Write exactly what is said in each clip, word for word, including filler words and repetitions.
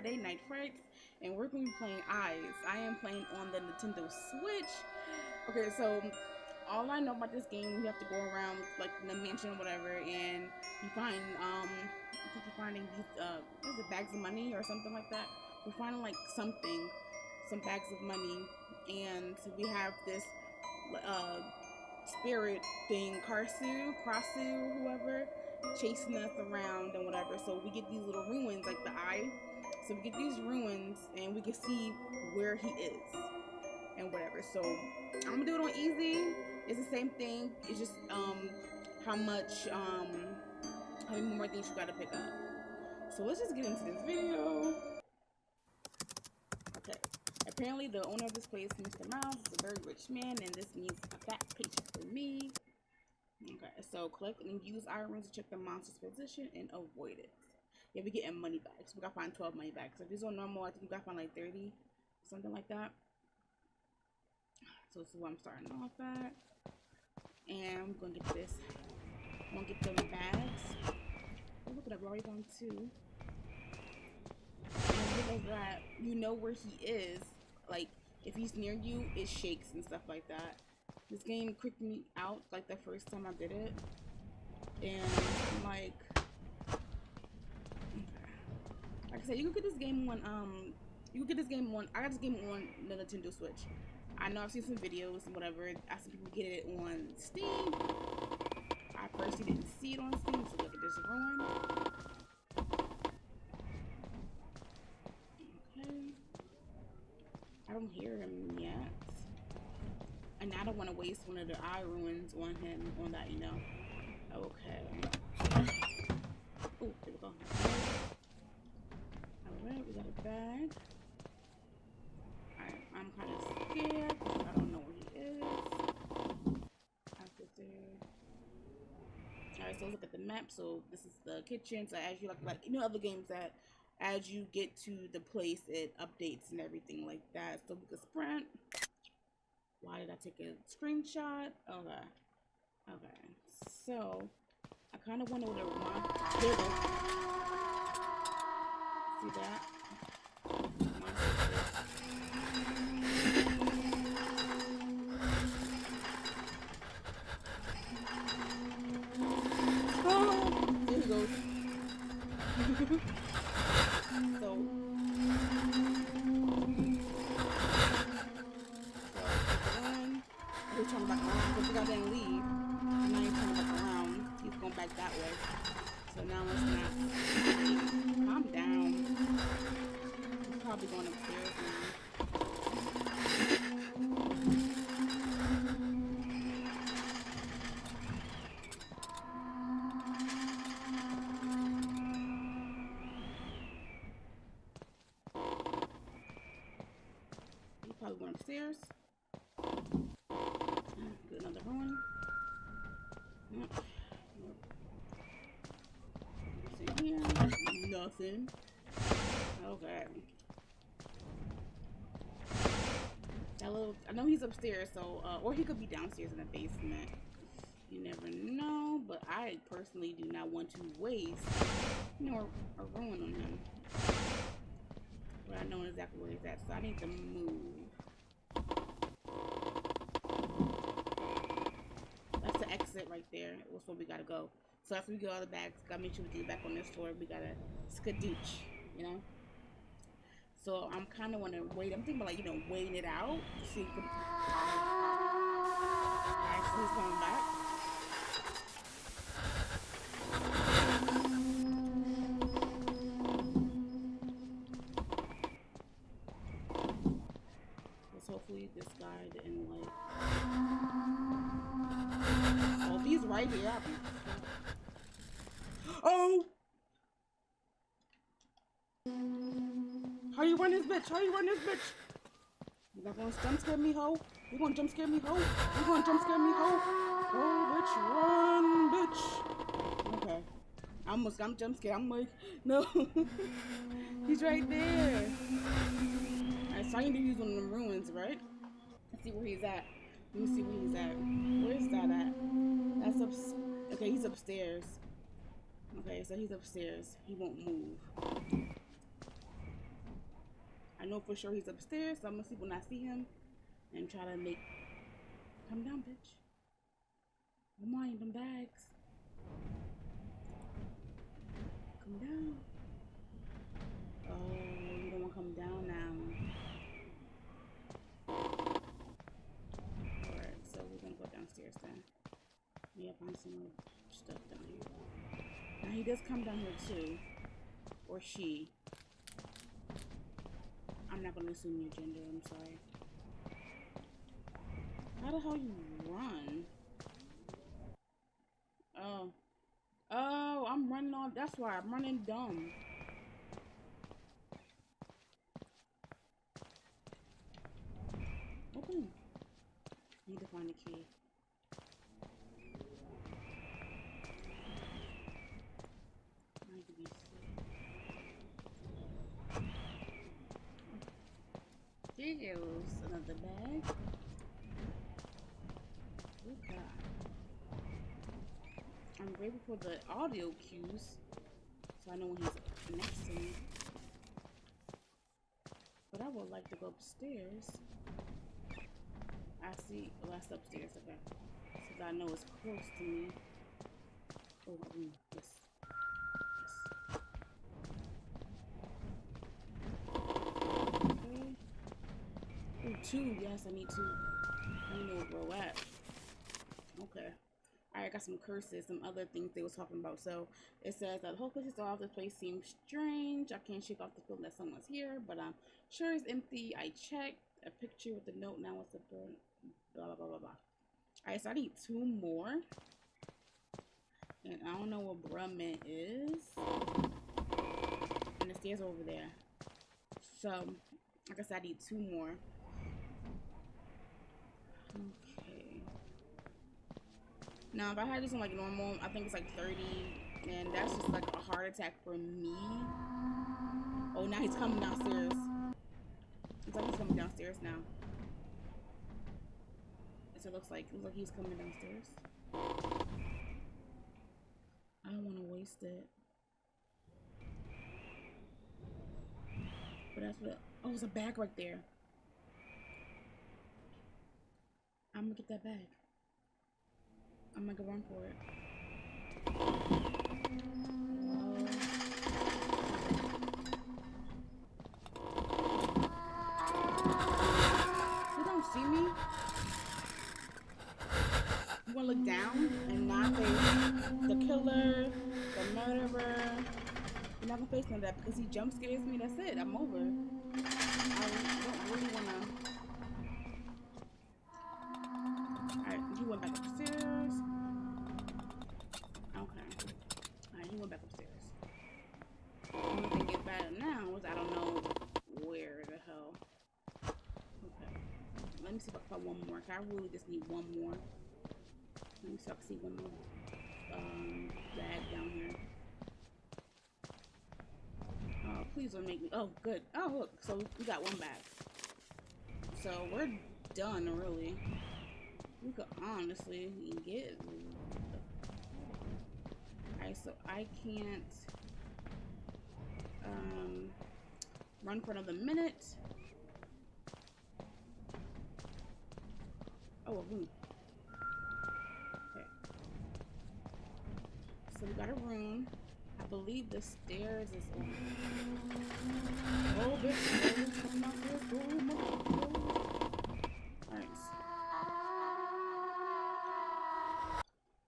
Friday Night Frights, and we're going to be playing Eyes. I am playing on the Nintendo Switch. Okay, so all I know about this game, you have to go around like the mansion or whatever, and you find um, I think you're finding these uh, what is it, bags of money or something like that. We're finding like something, some bags of money, and we have this uh, spirit thing, Krasue, Krasue, whoever, chasing us around and whatever. So we get these little ruins, like the eye. So we get these ruins, and we can see where he is and whatever. So I'm gonna do it on easy. It's the same thing. It's just um how much um how many more things you gotta pick up. So let's just get into this video. Okay. Apparently, the owner of this place, Mister Miles, is a very rich man, and this means a fat paycheck for me. Okay, so collect and use irons to check the monster's position and avoid it. Yeah, we getting money bags. We gotta find twelve money bags. So if it's on normal, I think we gotta find like thirty, something like that. So this is what I'm starting off at. And I'm gonna get this. I'm gonna get the bags. Oh, look at that, we already found two. And look at that, you know where he is. Like, if he's near you, it shakes and stuff like that. This game creeped me out like the first time I did it, and like, like I said, you can get this game on um, you can get this game on. I got this game on the Nintendo Switch. I know I've seen some videos and whatever. I've seen people get it on Steam. I personally didn't see it on Steam, so look at this ruin. Okay, I don't hear him yet. And I don't want to waste one of the eye ruins on him, on that, you know. Okay. Ooh, here we go. Alright, we got a bag. Alright, I'm kind of scared because I don't know where he is. After there. Alright, so look at the map. So this is the kitchen. So as you like, like you know, other games that as you get to the place, it updates and everything like that. So we can sprint. Why did I take a screenshot? Okay. Okay. So, I kind of wonder what it reminds me of. See that? Oh! There he goes. So, turn back around, because we gotta then leave. And now he's turning back around. He's going back that way. So now let's not. Calm down. He's probably going upstairs now. He probably went upstairs. Get another ruin. Nope. Nope. Here. Nothing. Okay. That little, I know he's upstairs, so uh, or he could be downstairs in the basement. You never know, but I personally do not want to waste nor a ruin on him. But I know exactly where he's at, so I need to move. Exit right there. That's where we gotta go. So after we get all the bags, gotta make sure we get back on this floor. We gotta skadooch, you know. So I'm kind of wanna wait. I'm thinking about like you know waiting it out. See, if we... actually he's coming back. Let's hopefully this guy didn't like. Oh, he's right here. Oh! How you run this bitch? How you run this bitch? You not gonna jump scare me, ho? You gonna jump scare me, ho? You gonna jump scare me, ho? Oh, bitch, run, bitch. Okay. I almost got jump scared. I'm like, no. He's right there. Alright, so I need to use one of them ruins, right? Let's see where he's at. Let me see where he's at. Where's that at? That's up. Okay, he's upstairs. Okay, so he's upstairs. He won't move. know for sure he's upstairs, so I'm gonna sleep when I see him and try to make... Come down, bitch. Don't mind them bags. Come down. Oh, you don't want to come down now. Alright, so we're gonna go downstairs then. We have found some stuff down here. Now he does come down here too. Or she. I'm not gonna assume your gender, I'm sorry. How the hell you run? Oh. Oh, I'm running on. That's why I'm running dumb. Open. I need to find the key. I need to be safe. There's another bag. Oh, God. I'm grateful for the audio cues, so I know when he's next to me. But I would like to go upstairs. I see, oh, that's upstairs, okay. Since I know it's close to me. Oh, mm, yes. Yes. Okay. Oh, two, yes, I need two. I don't know where we're at. Okay. I got some curses, some other things they was talking about. So it says that the whole places off. This place seems strange. I can't shake off the feeling that someone's here, but I'm sure it's empty. I checked a picture with a note. Now it's a burn. Blah blah blah blah blah. All right, so I need two more, and I don't know what bruh meant is. And the stairs are over there. So I guess I need two more. Okay. Now, if I had this on like normal, I think it's like thirty, and that's just like a heart attack for me. Oh, now he's coming downstairs. It's like he's coming downstairs now. So it looks like, it looks like he's coming downstairs. I don't want to waste it. But that's what, oh, there's a bag right there. I'm gonna get that bag. I'm gonna go run for it. You don't see me? You wanna look down and not face the killer, the murderer. You're not gonna face none of that because he jump scares me. That's it. I'm over. I don't really wanna. Alright, he went back upstairs. Went back upstairs. I'm gonna get back now because I don't know where the hell. Okay. Let me see if I can find one more. I really just need one more. Let me see if I can see one more um bag down here. Oh, please don't make me. Oh, good. Oh, look. So we got one bag. So we're done, really. We could honestly get. So I can't um, run for another minute. Oh, room. Okay. So we got a room. I believe the stairs is on. Oh, bitch. Alright.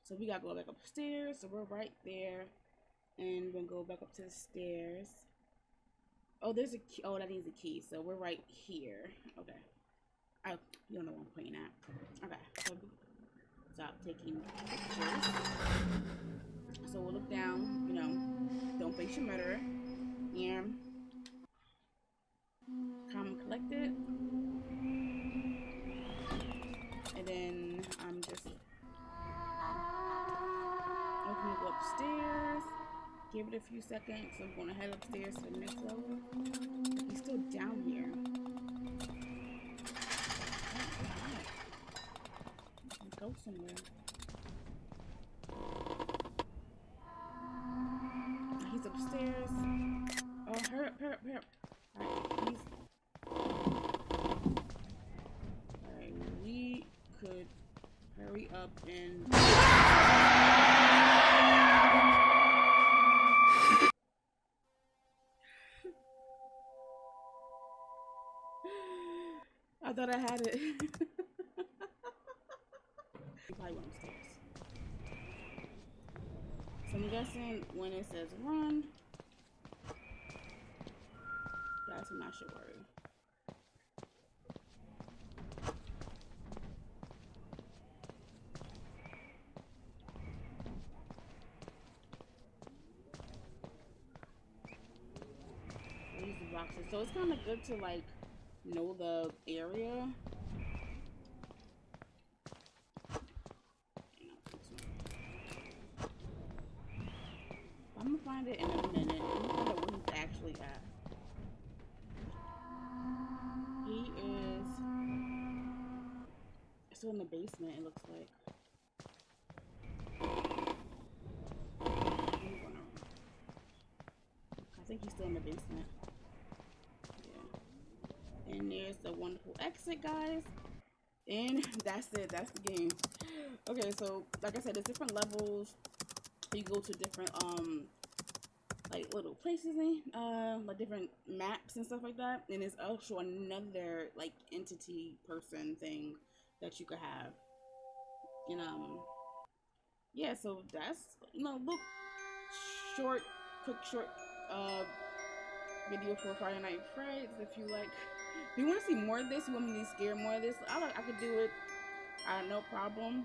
So we gotta go back upstairs, so we're right there, and we're gonna go back up to the stairs. Oh, there's a key. Oh, that needs a key, so we're right here. Okay. I you don't know what I'm pointing at. Okay, so stop taking pictures. So we'll look down, you know, don't face your murderer. Yeah. Calm and collected. And then I'm just I'm gonna go upstairs, give it a few seconds, so I'm gonna head upstairs to the next level. He's still down here. Oh, go somewhere. He's upstairs. Oh, hurry up, hurry up, hurry up. Alright, he's and... I thought I had it. Probably went upstairs. So I'm guessing when it says run, that's when I should worry. These boxes. So it's kind of good to like know the area. I'm gonna find it in a minute. I'm gonna find out what he's actually at. He is still in the basement, it looks like. I think he's still in the basement. Yeah. And there's the wonderful exit, guys. And that's it. That's the game. Okay, so like I said, there's different levels. You go to different um like little places and uh like different maps and stuff like that, and it's also another like entity person thing that you could have. And um yeah, so that's, you know, look, short quick short uh video for Friday Night Frights. If you like, if you want to see more of this, you want me to scare more of this, I like I could do it, I no problem.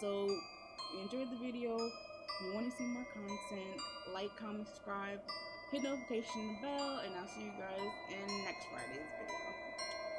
So if you enjoyed the video, if you want to see more content, like, comment, subscribe, hit notification bell, and I'll see you guys in next Friday's video.